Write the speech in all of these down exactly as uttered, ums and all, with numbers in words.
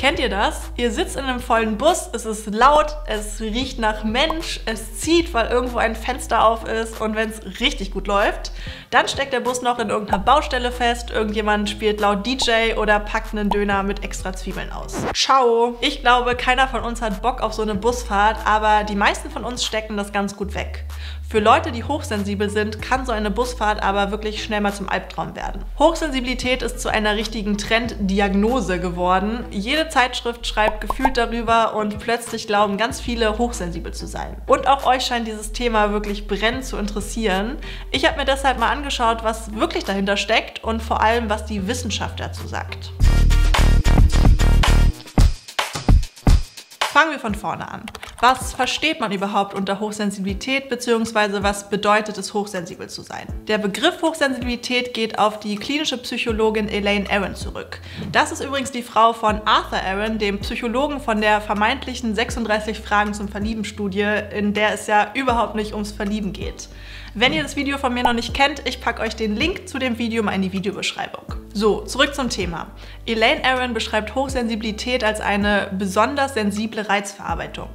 Kennt ihr das? Ihr sitzt in einem vollen Bus, es ist laut, es riecht nach Mensch, es zieht, weil irgendwo ein Fenster auf ist und wenn es richtig gut läuft, dann steckt der Bus noch in irgendeiner Baustelle fest, irgendjemand spielt laut D J oder packt einen Döner mit extra Zwiebeln aus. Ciao! Ich glaube, keiner von uns hat Bock auf so eine Busfahrt, aber die meisten von uns stecken das ganz gut weg. Für Leute, die hochsensibel sind, kann so eine Busfahrt aber wirklich schnell mal zum Albtraum werden. Hochsensibilität ist zu einer richtigen Trenddiagnose geworden. Jede Zeitschrift schreibt gefühlt darüber und plötzlich glauben ganz viele, hochsensibel zu sein. Und auch euch scheint dieses Thema wirklich brennend zu interessieren. Ich habe mir deshalb mal angeschaut, was wirklich dahinter steckt und vor allem, was die Wissenschaft dazu sagt. Fangen wir von vorne an. Was versteht man überhaupt unter Hochsensibilität bzw. was bedeutet es, hochsensibel zu sein? Der Begriff Hochsensibilität geht auf die klinische Psychologin Elaine Aron zurück. Das ist übrigens die Frau von Arthur Aron, dem Psychologen von der vermeintlichen sechsunddreißig Fragen zum Verlieben-Studie, in der es ja überhaupt nicht ums Verlieben geht. Wenn ihr das Video von mir noch nicht kennt, ich packe euch den Link zu dem Video mal in die Videobeschreibung. So, zurück zum Thema. Elaine Aron beschreibt Hochsensibilität als eine besonders sensible Reizverarbeitung.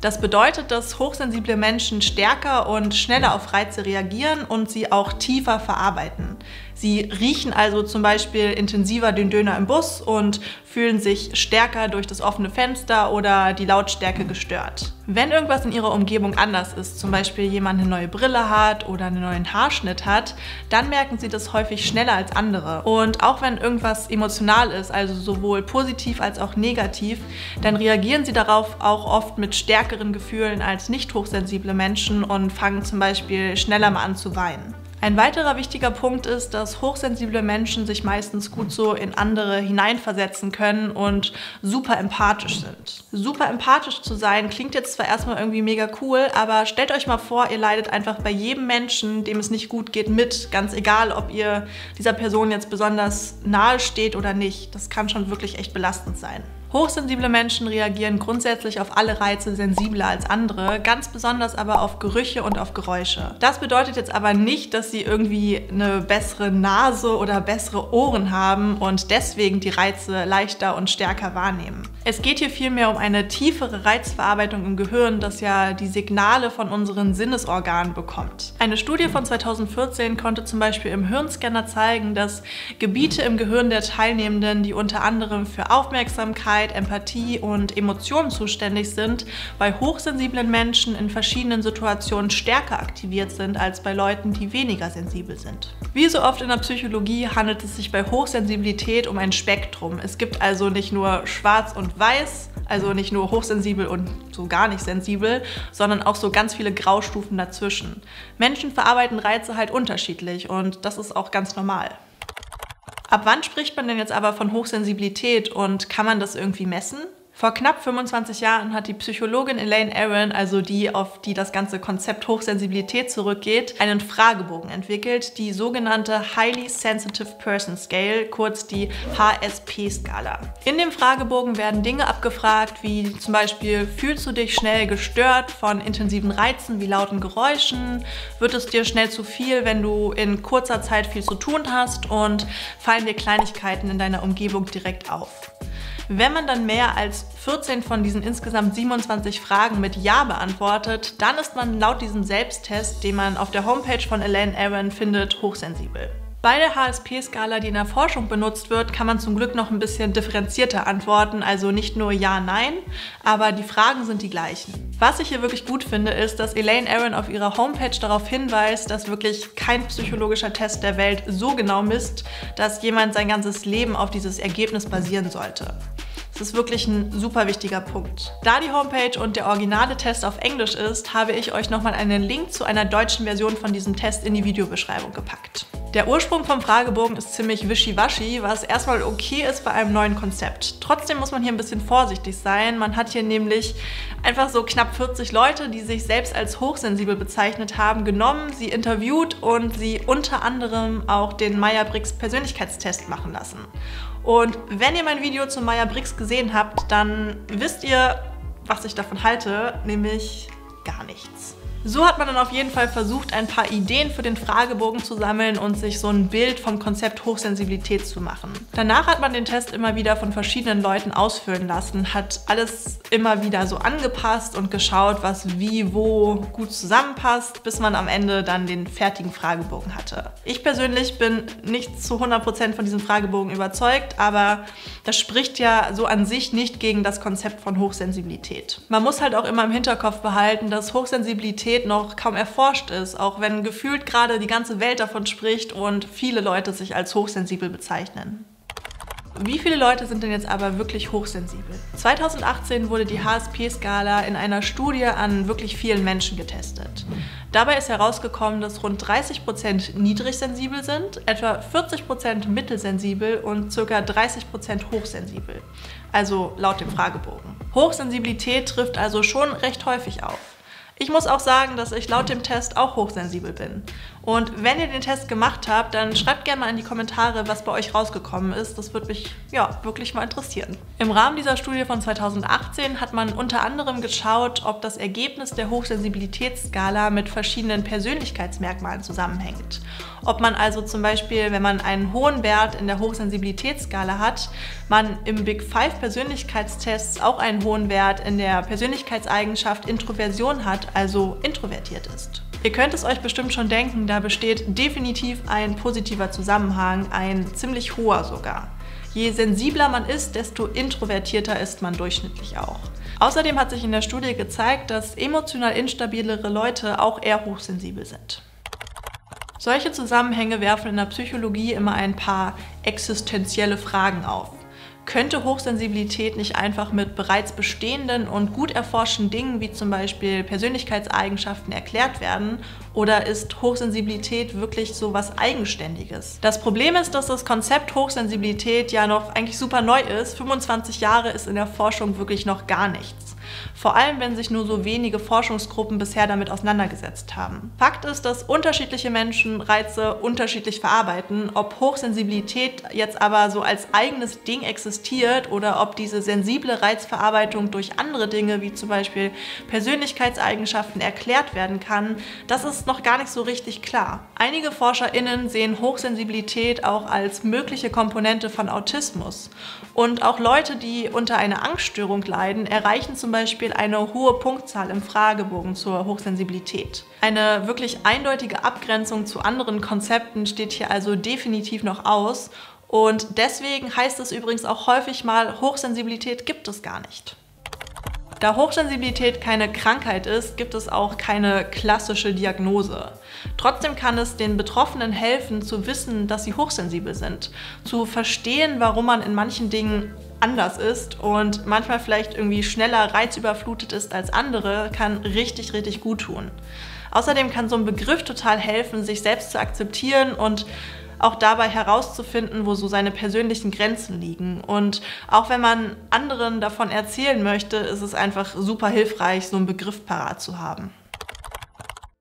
Das bedeutet, dass hochsensible Menschen stärker und schneller auf Reize reagieren und sie auch tiefer verarbeiten. Sie riechen also zum Beispiel intensiver den Döner im Bus und fühlen sich stärker durch das offene Fenster oder die Lautstärke gestört. Wenn irgendwas in ihrer Umgebung anders ist, zum Beispiel jemand eine neue Brille hat oder einen neuen Haarschnitt hat, dann merken sie das häufig schneller als andere. Und auch wenn irgendwas emotional ist, also sowohl positiv als auch negativ, dann reagieren sie darauf auch oft mit stärkeren Gefühlen als nicht hochsensible Menschen und fangen zum Beispiel schneller mal an zu weinen. Ein weiterer wichtiger Punkt ist, dass hochsensible Menschen sich meistens gut so in andere hineinversetzen können und super empathisch sind. Super empathisch zu sein klingt jetzt zwar erstmal irgendwie mega cool, aber stellt euch mal vor, ihr leidet einfach bei jedem Menschen, dem es nicht gut geht, mit. Ganz egal, ob ihr dieser Person jetzt besonders nahe steht oder nicht. Das kann schon wirklich echt belastend sein. Hochsensible Menschen reagieren grundsätzlich auf alle Reize sensibler als andere, ganz besonders aber auf Gerüche und auf Geräusche. Das bedeutet jetzt aber nicht, dass sie irgendwie eine bessere Nase oder bessere Ohren haben und deswegen die Reize leichter und stärker wahrnehmen. Es geht hier vielmehr um eine tiefere Reizverarbeitung im Gehirn, das ja die Signale von unseren Sinnesorganen bekommt. Eine Studie von zweitausendvierzehn konnte zum Beispiel im Hirnscanner zeigen, dass Gebiete im Gehirn der Teilnehmenden, die unter anderem für Aufmerksamkeit, Empathie und Emotionen zuständig sind, bei hochsensiblen Menschen in verschiedenen Situationen stärker aktiviert sind als bei Leuten, die weniger sensibel sind. Wie so oft in der Psychologie handelt es sich bei Hochsensibilität um ein Spektrum. Es gibt also nicht nur schwarz und weiß, also nicht nur hochsensibel und so gar nicht sensibel, sondern auch so ganz viele Graustufen dazwischen. Menschen verarbeiten Reize halt unterschiedlich und das ist auch ganz normal. Ab wann spricht man denn jetzt aber von Hochsensibilität und kann man das irgendwie messen? Vor knapp fünfundzwanzig Jahren hat die Psychologin Elaine Aron, also die, auf die das ganze Konzept Hochsensibilität zurückgeht, einen Fragebogen entwickelt, die sogenannte Highly Sensitive Person Scale, kurz die H S P Skala. In dem Fragebogen werden Dinge abgefragt, wie zum Beispiel, fühlst du dich schnell gestört von intensiven Reizen wie lauten Geräuschen? Wird es dir schnell zu viel, wenn du in kurzer Zeit viel zu tun hast? Und fallen dir Kleinigkeiten in deiner Umgebung direkt auf? Wenn man dann mehr als vierzehn von diesen insgesamt siebenundzwanzig Fragen mit Ja beantwortet, dann ist man laut diesem Selbsttest, den man auf der Homepage von Elaine Aron findet, hochsensibel. Bei der H S P Skala, die in der Forschung benutzt wird, kann man zum Glück noch ein bisschen differenzierter antworten, also nicht nur Ja, Nein, aber die Fragen sind die gleichen. Was ich hier wirklich gut finde, ist, dass Elaine Aron auf ihrer Homepage darauf hinweist, dass wirklich kein psychologischer Test der Welt so genau misst, dass jemand sein ganzes Leben auf dieses Ergebnis basieren sollte. Das ist wirklich ein super wichtiger Punkt. Da die Homepage und der originale Test auf Englisch ist, habe ich euch nochmal einen Link zu einer deutschen Version von diesem Test in die Videobeschreibung gepackt. Der Ursprung vom Fragebogen ist ziemlich wischiwaschi, was erstmal okay ist bei einem neuen Konzept. Trotzdem muss man hier ein bisschen vorsichtig sein. Man hat hier nämlich einfach so knapp vierzig Leute, die sich selbst als hochsensibel bezeichnet haben, genommen, sie interviewt und sie unter anderem auch den Myers-Briggs Persönlichkeitstest machen lassen. Und wenn ihr mein Video zu Myers-Briggs gesehen habt, dann wisst ihr, was ich davon halte, nämlich gar nichts. So hat man dann auf jeden Fall versucht, ein paar Ideen für den Fragebogen zu sammeln und sich so ein Bild vom Konzept Hochsensibilität zu machen. Danach hat man den Test immer wieder von verschiedenen Leuten ausfüllen lassen, hat alles immer wieder so angepasst und geschaut, was wie wo gut zusammenpasst, bis man am Ende dann den fertigen Fragebogen hatte. Ich persönlich bin nicht zu hundert Prozent von diesem Fragebogen überzeugt, aber das spricht ja so an sich nicht gegen das Konzept von Hochsensibilität. Man muss halt auch immer im Hinterkopf behalten, dass Hochsensibilität noch kaum erforscht ist, auch wenn gefühlt gerade die ganze Welt davon spricht und viele Leute sich als hochsensibel bezeichnen. Wie viele Leute sind denn jetzt aber wirklich hochsensibel? zweitausendachtzehn wurde die H S P-Skala in einer Studie an wirklich vielen Menschen getestet. Dabei ist herausgekommen, dass rund dreißig Prozent niedrigsensibel sind, etwa vierzig Prozent mittelsensibel und ca. dreißig Prozent hochsensibel, also laut dem Fragebogen. Hochsensibilität trifft also schon recht häufig auf. Ich muss auch sagen, dass ich laut dem Test auch hochsensibel bin. Und wenn ihr den Test gemacht habt, dann schreibt gerne mal in die Kommentare, was bei euch rausgekommen ist. Das würde mich ja wirklich mal interessieren. Im Rahmen dieser Studie von zweitausendachtzehn hat man unter anderem geschaut, ob das Ergebnis der Hochsensibilitätsskala mit verschiedenen Persönlichkeitsmerkmalen zusammenhängt. Ob man also zum Beispiel, wenn man einen hohen Wert in der Hochsensibilitätsskala hat, man im Big Five Persönlichkeitstests auch einen hohen Wert in der Persönlichkeitseigenschaft Introversion hat, also introvertiert ist. Ihr könnt es euch bestimmt schon denken, da besteht definitiv ein positiver Zusammenhang, ein ziemlich hoher sogar. Je sensibler man ist, desto introvertierter ist man durchschnittlich auch. Außerdem hat sich in der Studie gezeigt, dass emotional instabilere Leute auch eher hochsensibel sind. Solche Zusammenhänge werfen in der Psychologie immer ein paar existenzielle Fragen auf. Könnte Hochsensibilität nicht einfach mit bereits bestehenden und gut erforschten Dingen wie zum Beispiel Persönlichkeitseigenschaften erklärt werden? Oder ist Hochsensibilität wirklich so was Eigenständiges? Das Problem ist, dass das Konzept Hochsensibilität ja noch eigentlich super neu ist. fünfundzwanzig Jahre ist in der Forschung wirklich noch gar nichts. Vor allem, wenn sich nur so wenige Forschungsgruppen bisher damit auseinandergesetzt haben. Fakt ist, dass unterschiedliche Menschen Reize unterschiedlich verarbeiten. Ob Hochsensibilität jetzt aber so als eigenes Ding existiert oder ob diese sensible Reizverarbeitung durch andere Dinge, wie zum Beispiel Persönlichkeitseigenschaften, erklärt werden kann, das ist noch gar nicht so richtig klar. Einige ForscherInnen sehen Hochsensibilität auch als mögliche Komponente von Autismus. Und auch Leute, die unter einer Angststörung leiden, erreichen zum Beispiel Beispiel eine hohe Punktzahl im Fragebogen zur Hochsensibilität. Eine wirklich eindeutige Abgrenzung zu anderen Konzepten steht hier also definitiv noch aus und deswegen heißt es übrigens auch häufig mal, Hochsensibilität gibt es gar nicht. Da Hochsensibilität keine Krankheit ist, gibt es auch keine klassische Diagnose. Trotzdem kann es den Betroffenen helfen, zu wissen, dass sie hochsensibel sind, zu verstehen, warum man in manchen Dingen anders ist und manchmal vielleicht irgendwie schneller reizüberflutet ist als andere, kann richtig, richtig gut tun. Außerdem kann so ein Begriff total helfen, sich selbst zu akzeptieren und auch dabei herauszufinden, wo so seine persönlichen Grenzen liegen. Und auch wenn man anderen davon erzählen möchte, ist es einfach super hilfreich, so einen Begriff parat zu haben.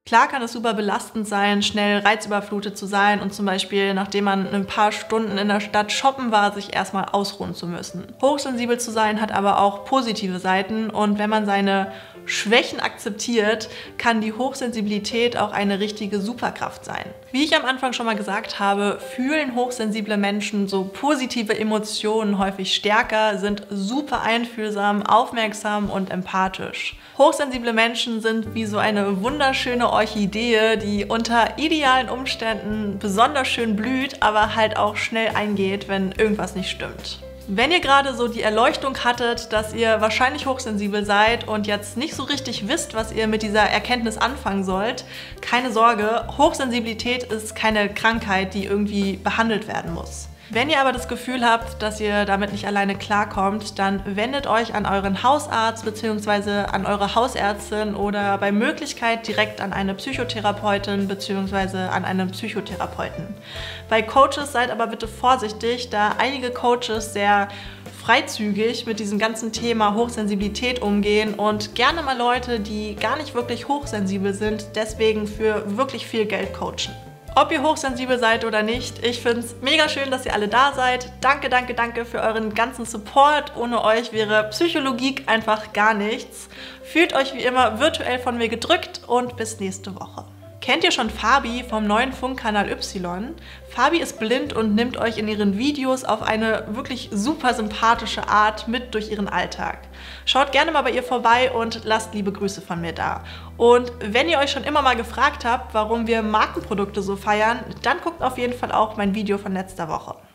Klar kann es super belastend sein, schnell reizüberflutet zu sein und zum Beispiel, nachdem man ein paar Stunden in der Stadt shoppen war, sich erstmal ausruhen zu müssen. Hochsensibel zu sein hat aber auch positive Seiten und wenn man seine Schwächen akzeptiert, kann die Hochsensibilität auch eine richtige Superkraft sein. Wie ich am Anfang schon mal gesagt habe, fühlen hochsensible Menschen so positive Emotionen häufig stärker, sind super einfühlsam, aufmerksam und empathisch. Hochsensible Menschen sind wie so eine wunderschöne Orchidee, die unter idealen Umständen besonders schön blüht, aber halt auch schnell eingeht, wenn irgendwas nicht stimmt. Wenn ihr gerade so die Erleuchtung hattet, dass ihr wahrscheinlich hochsensibel seid und jetzt nicht so richtig wisst, was ihr mit dieser Erkenntnis anfangen sollt, keine Sorge, Hochsensibilität ist keine Krankheit, die irgendwie behandelt werden muss. Wenn ihr aber das Gefühl habt, dass ihr damit nicht alleine klarkommt, dann wendet euch an euren Hausarzt bzw. an eure Hausärztin oder bei Möglichkeit direkt an eine Psychotherapeutin bzw. an einen Psychotherapeuten. Bei Coaches seid aber bitte vorsichtig, da einige Coaches sehr freizügig mit diesem ganzen Thema Hochsensibilität umgehen und gerne mal Leute, die gar nicht wirklich hochsensibel sind, deswegen für wirklich viel Geld coachen. Ob ihr hochsensibel seid oder nicht, ich finde es mega schön, dass ihr alle da seid. Danke, danke, danke für euren ganzen Support. Ohne euch wäre Psychologeek einfach gar nichts. Fühlt euch wie immer virtuell von mir gedrückt und bis nächste Woche. Kennt ihr schon Fabi vom neuen Funkkanal Y? Fabi ist blind und nimmt euch in ihren Videos auf eine wirklich super sympathische Art mit durch ihren Alltag. Schaut gerne mal bei ihr vorbei und lasst liebe Grüße von mir da. Und wenn ihr euch schon immer mal gefragt habt, warum wir Markenprodukte so feiern, dann guckt auf jeden Fall auch mein Video von letzter Woche.